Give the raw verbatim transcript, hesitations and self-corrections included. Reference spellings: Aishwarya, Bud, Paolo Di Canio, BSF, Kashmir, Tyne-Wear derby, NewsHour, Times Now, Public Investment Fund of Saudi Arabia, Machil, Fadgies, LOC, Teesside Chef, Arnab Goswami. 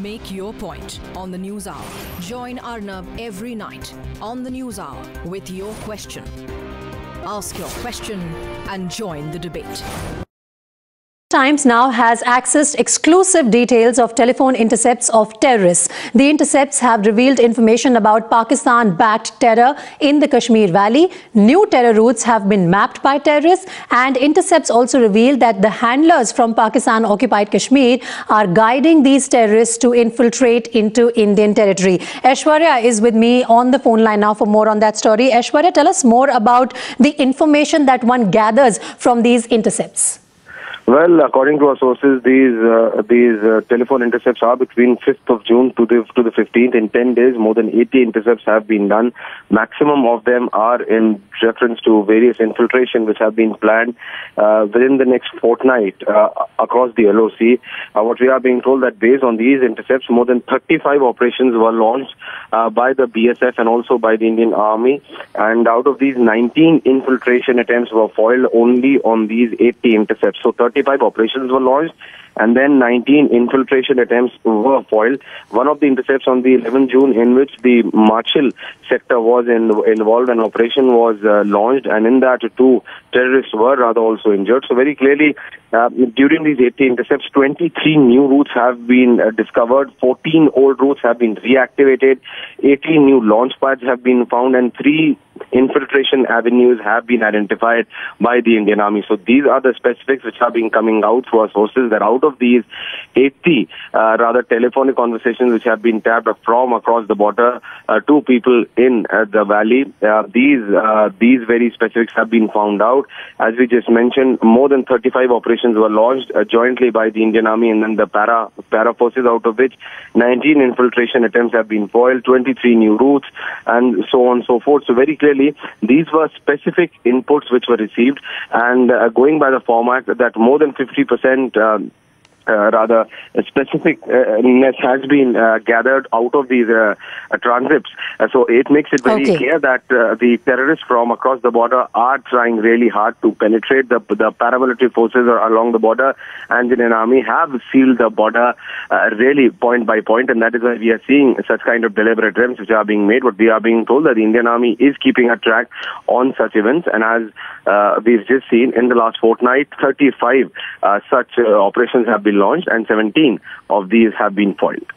Make your point on the NewsHour. Join Arnab every night on the NewsHour with your question. Ask your question and join the debate. Times Now has accessed exclusive details of telephone intercepts of terrorists. The intercepts have revealed information about Pakistan-backed terror in the Kashmir Valley. New terror routes have been mapped by terrorists, and intercepts also reveal that the handlers from Pakistan-occupied Kashmir are guiding these terrorists to infiltrate into Indian territory. Aishwarya is with me on the phone line now for more on that story. Aishwarya, tell us more about the information that one gathers from these intercepts. Well, according to our sources, these uh, these uh, telephone intercepts are between fifth of June to the to the fifteenth. In ten days, more than eighty intercepts have been done. Maximum of them are in reference to various infiltration which have been planned uh, within the next fortnight uh, across the L O C. Uh, what we are being told that based on these intercepts, more than thirty-five operations were launched uh, by the B S F and also by the Indian Army. And out of these, nineteen infiltration attempts were foiled only on these eighty intercepts. So thirty-five operations were launched, and then nineteen infiltration attempts were foiled. One of the intercepts on the eleventh of June, in which the Machil sector was in, involved, an operation was uh, launched, and in that two terrorists were rather also injured. So very clearly, uh, during these eighty intercepts, twenty-three new routes have been uh, discovered, fourteen old routes have been reactivated, eighteen new launch pads have been found, and three infiltration avenues have been identified by the Indian Army. So these are the specifics which have been coming out through our sources, that out of these eighty uh, rather telephonic conversations which have been tapped from across the border uh, to people in uh, the valley, uh, these uh, these very specifics have been found out. As we just mentioned, more than thirty-five operations were launched uh, jointly by the Indian Army and then the para, para forces, out of which nineteen infiltration attempts have been foiled, twenty-three new routes, and so on and so forth. So very clearly, these were specific inputs which were received, and uh, going by the format that more than fifty percent um, Uh, rather specificness uh, has been uh, gathered out of these uh, uh, transcripts. Uh, so it makes it very okay. clear that uh, the terrorists from across the border are trying really hard to penetrate. The, the paramilitary forces are along the border, and the Indian Army have sealed the border uh, really point by point, and that is why we are seeing such kind of deliberate attempts which are being made. What we are being told that the Indian Army is keeping a track on such events, and as uh, we've just seen in the last fortnight, thirty-five uh, such uh, operations have been launched, and seventeen of these have been foiled.